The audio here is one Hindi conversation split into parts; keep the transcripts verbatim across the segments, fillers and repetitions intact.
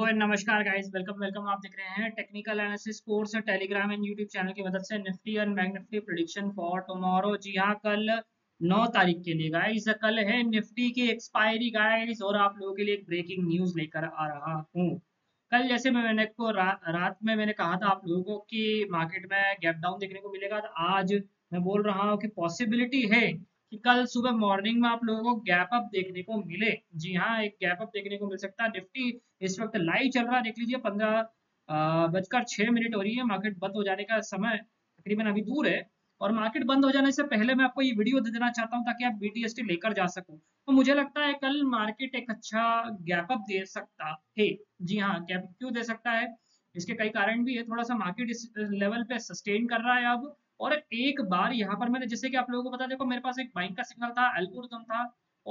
और नमस्कार गाइस, वेलकम वेलकम आप देख रहे हैं technical analysis course Telegram and YouTube channel की मदद से निफ्टी और bank Nifty prediction for tomorrow. जी हाँ, कल नौ तारीख के लिए गाइस, कल है निफ्टी की एक्सपायरी गाइस, और आप लोगों के लिए एक ब्रेकिंग न्यूज लेकर आ रहा हूँ। कल जैसे मैं मैंने को रा, रात में मैंने कहा था आप लोगों को कि मार्केट में गैप डाउन देखने को मिलेगा, तो आज मैं बोल रहा हूँ कि पॉसिबिलिटी है कि कल सुबह मॉर्निंग में आप लोगों को गैप अप देखने को मिले। जी हाँ, एक गैप अप देखने को मिल सकता है। निफ्टी इस वक्त लाइव चल रहा है, देख लीजिए, पंद्रह बजकर छः मिनट हो रही है, मार्केट बंद हो जाने का समय तकरीबन अभी दूर है। और मार्केट बंद हो जाने से पहले मैं आपको ये वीडियो दे देना चाहता हूँ ताकि आप बीटीएसटी लेकर जा सको। तो मुझे लगता है कल मार्केट एक अच्छा गैप अप दे सकता है। जी हाँ, गैप क्यों दे सकता है, इसके कई कारण भी है। थोड़ा सा मार्केट इस लेवल पे सस्टेन कर रहा है अब, और एक बार यहाँ पर मैंने, जैसे कि आप लोगों को पता, देखो मेरे पास एक बाइंग का सिग्नल था, एल्गोरिथम था,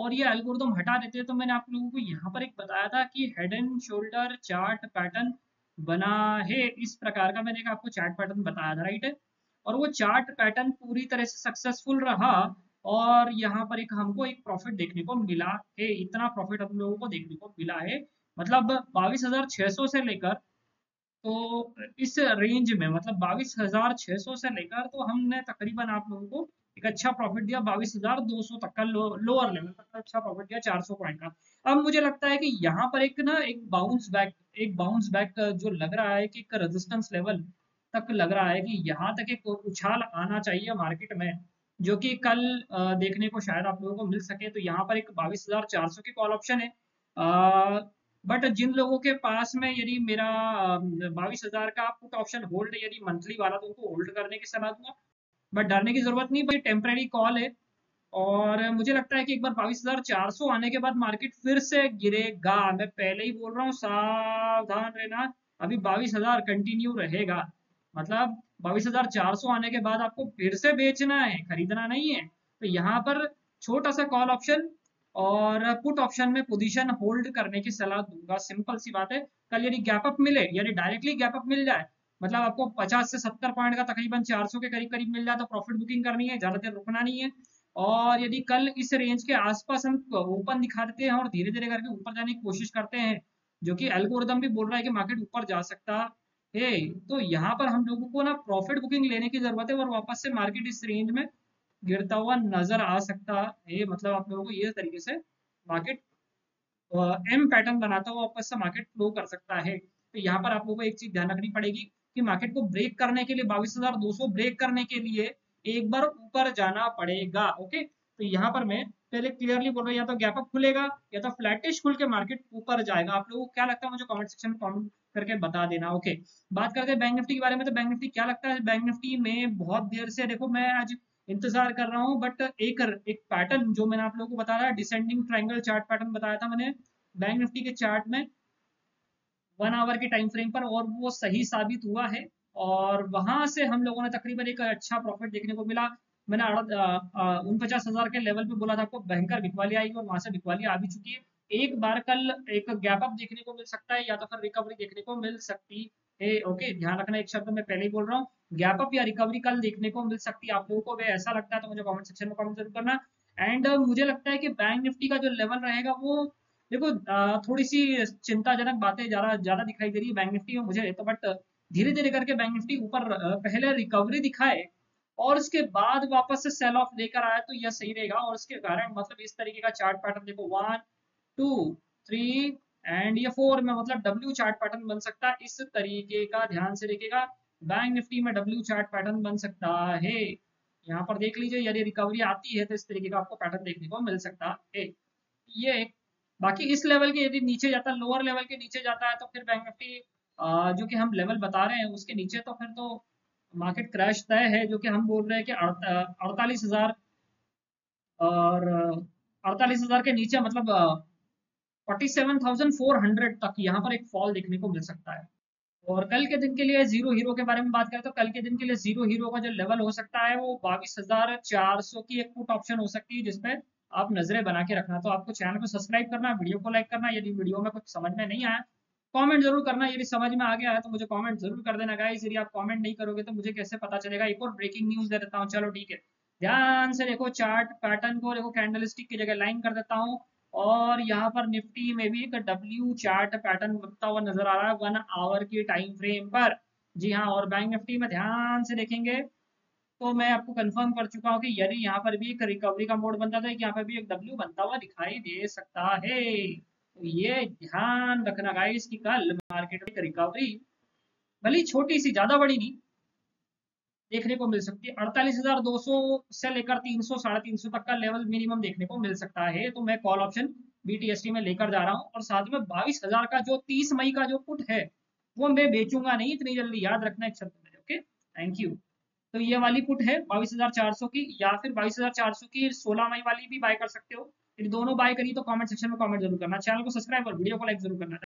और ये एल्गोरिथम हटा देते, तो मैंने आप लोगों को यहाँ पर एक बताया था कि head and shoulder chart pattern बना है। इस प्रकार का मैंने आपको चार्ट पैटर्न बताया था, राइट। और वो चार्ट पैटर्न पूरी तरह से सक्सेसफुल रहा, और यहाँ पर एक हमको एक प्रॉफिट देखने को मिला है। इतना प्रॉफिट हम लोगों को देखने को मिला है, मतलब बाईस हजार छह सौ से लेकर, तो इस रेंज में, मतलब बाईस हजार छह सौ से लेकर, तो हमने तकरीबन आप लोगों को एक अच्छा प्रॉफिट दिया, बाईस हजार दो सौ तक का लो, लोअर लेवल तक अच्छा प्रॉफिट दिया, चार सौ पॉइंट का। अब मुझे लगता है कि यहाँ पर एक ना एक बाउंस बैक एक बाउंस बैक जो लग रहा है कि एक रेजिस्टेंस लेवल तक लग रहा है कि यहाँ तक एक उछाल आना चाहिए मार्केट में, जो कि कल देखने को शायद आप लोगों को मिल सके। तो यहाँ पर एक बाईस हजार चार सौ की कॉल ऑप्शन है, आ, बट जिन लोगों के पास में यदि मेरा बाईस हजार का पुट ऑप्शन होल्ड है, यदि मंथली वाला, तो उनको होल्ड करने की सलाह दूंगा। बट डरने की जरूरत नहीं भाई, टेम्परेरी कॉल है, और मुझे लगता है कि एक बार बाईस हजार चार सौ आने के बाद मार्केट फिर से गिरेगा। मैं पहले ही बोल रहा हूँ, सावधान रहना, अभी बाईस हजार कंटिन्यू रहेगा, मतलब बाईस हजार चार सौ आने के बाद आपको फिर से बेचना है, खरीदना नहीं है। तो यहाँ पर छोटा सा कॉल ऑप्शन और पुट ऑप्शन में पोजीशन होल्ड करने की सलाह दूंगा। सिंपल सी बात है, कल यदि गैप अप मिले, यानी डायरेक्टली गैप अप मिल जाए, मतलब आपको पचास से सत्तर पॉइंट का तकरीबन चार सौ के करीब करीब मिल जाए, तो प्रॉफिट बुकिंग करनी है, ज्यादा देर रुकना नहीं है। और यदि कल इस रेंज के आसपास हम ओपन दिखा देते हैं और धीरे धीरे करके ऊपर जाने की कोशिश करते हैं, जो कि एल्गोरिथम भी बोल रहा है कि मार्केट ऊपर जा सकता है, तो यहाँ पर हम लोगों को ना प्रॉफिट बुकिंग लेने की जरूरत है, और वापस से मार्केट इस रेंज में गिरता हुआ नजर आ सकता है। मतलब आप लोगों को ये तरीके से मार्केट एम पैटर्न बनाता हुआ वापस से मार्केट फ्लो कर सकता है। तो यहाँ पर आप लोगों को एक चीज ध्यान रखनी पड़ेगी कि मार्केट को ब्रेक करने के लिए, बाईस हजार दो सौ ब्रेक करने के लिए एक बार ऊपर जाना पड़ेगा। ओके, तो यहाँ पर मैं पहले क्लियरली बोल रहा हूँ, या तो गैप अप खुलेगा या तो फ्लैटिश खुल के मार्केट ऊपर जाएगा। आप लोगों को क्या लगता है मुझे कमेंट सेक्शन में कमेंट करके बता देना। ओके, बात करते हैं बैंक निफ्टी के बारे में। तो बैंक निफ्टी क्या लगता है, बैंक निफ्टी में बहुत देर से, देखो मैं आज इंतजार कर रहा हूँ, बट एक एक पैटर्न जो मैंने आप लोगों को बताया, डिसेंडिंग ट्रायंगल चार्ट पैटर्न बताया था मैंने बैंक निफ्टी के चार्ट में वन आवर के टाइम फ्रेम पर, और वो सही साबित हुआ है, और वहां से हम लोगों ने तकरीबन एक अच्छा प्रॉफिट देखने को मिला। मैंने उनपचास हजार के लेवल पे बोला था आपको भयंकर बिकवाली आएगी, और वहां से बिकवाली आ भी चुकी है। एक बार कल एक गैप अप देखने को मिल सकता है, या तो फिर रिकवरी देखने को मिल सकती है। ओके, ध्यान रखना, एक शब्द मैं पहले ही बोल रहा हूँ, गैप अप या रिकवरी कल देखने को मिल सकती है। आप लोगों को भी ऐसा लगता है तो मुझे कमेंट सेक्शन में कमेंट जरूर करना। एंड uh, मुझे लगता है कि बैंक निफ्टी का जो लेवल रहेगा वो, देखो uh, थोड़ी सी चिंताजनक बातें ज्यादा ज्यादा दिखाई दे रही है बैंक निफ्टी में मुझे तो, बट धीरे धीरे करके बैंक निफ्टी ऊपर पहले रिकवरी दिखाए और उसके बाद वापस से सेल ऑफ लेकर आया तो यह सही रहेगा। और उसके कारण मतलब इस तरीके का चार्ट पैटर्न देखो, वन टू थ्री एंड ये फोर में मतलब डब्ल्यू चार्ट पैटर्न बन सकता है। इस तरीके का ध्यान से देखिएगा, बैंक निफ्टी में डब्ल्यू चार्ट पैटर्न बन सकता है। यहाँ पर देख लीजिए, यदि रिकवरी आती है तो इस तरीके का आपको पैटर्न देखने को मिल सकता है। ये बाकी इस लेवल के यदि नीचे जाता है, लोअर लेवल के नीचे जाता है, तो फिर बैंक निफ्टी जो कि हम लेवल बता रहे हैं उसके नीचे, तो फिर तो मार्केट क्रैश तय है, जो कि हम बोल रहे हैं कि अड़तालीस हजार और अड़तालीस हजार के नीचे, मतलब forty seven thousand four hundred तक यहाँ पर एक फॉल देखने को मिल सकता है। और कल के दिन के लिए जीरो हीरो के बारे में बात करें तो कल के दिन के लिए जीरो हीरो का जो लेवल हो सकता है वो बाईस हजार चार सौ की एक पुट ऑप्शन हो सकती है, जिसपे आप नजरें बना के रखना। तो आपको चैनल को सब्सक्राइब करना, वीडियो को लाइक करना, यदि वीडियो में कुछ समझ में नहीं आया कमेंट जरूर करना, यदि समझ में आ गया है तो मुझे कमेंट जरूर कर देना गाइस। यदि आप कमेंट नहीं करोगे तो मुझे कैसे पता चलेगा। एक और ब्रेकिंग न्यूज दे देता हूँ, चलो ठीक है, ध्यान से देखो चार्ट पैटर्न को, देखो कैंडल स्टिक की जगह लाइन कर देता हूँ, और यहाँ पर निफ्टी में भी एक डब्ल्यू चार्ट पैटर्न बनता हुआ नजर आ रहा है वन आवर के टाइम फ्रेम पर। जी हाँ, और बैंक निफ्टी में ध्यान से देखेंगे तो मैं आपको कंफर्म कर चुका हूँ कि यदि यहाँ पर भी एक रिकवरी का मोड बनता था, यहाँ पर भी एक डब्ल्यू बनता हुआ दिखाई दे सकता है। तो ये ध्यान रखना गाइस कि कल मार्केट में रिकवरी भली छोटी सी, ज्यादा बड़ी नहीं, देखने को मिल सकती है। अड़तालीस हजार दो सौ से लेकर तीन सौ साढ़े तीन सौ तक का लेवल मिनिमम देखने को मिल सकता है। तो मैं कॉल ऑप्शन बीटीएसटी में लेकर जा रहा हूँ और साथ में बाईस हजार का जो तीस मई का जो पुट है वो मैं बेचूंगा नहीं इतनी जल्दी, याद रखना एक शब्द में। Okay, thank you. तो ये वाली पुट है बाईस हजार चार सौ की, या फिर बाईस हजार चार सौ की सोलह मई वाली भी बाय कर सकते हो। दोनों बाय करिए तो कॉमेंट सेक्शन में कॉमेंट जरूर करना, चैनल को सब्सक्राइब और वीडियो को लाइक जरूर करना।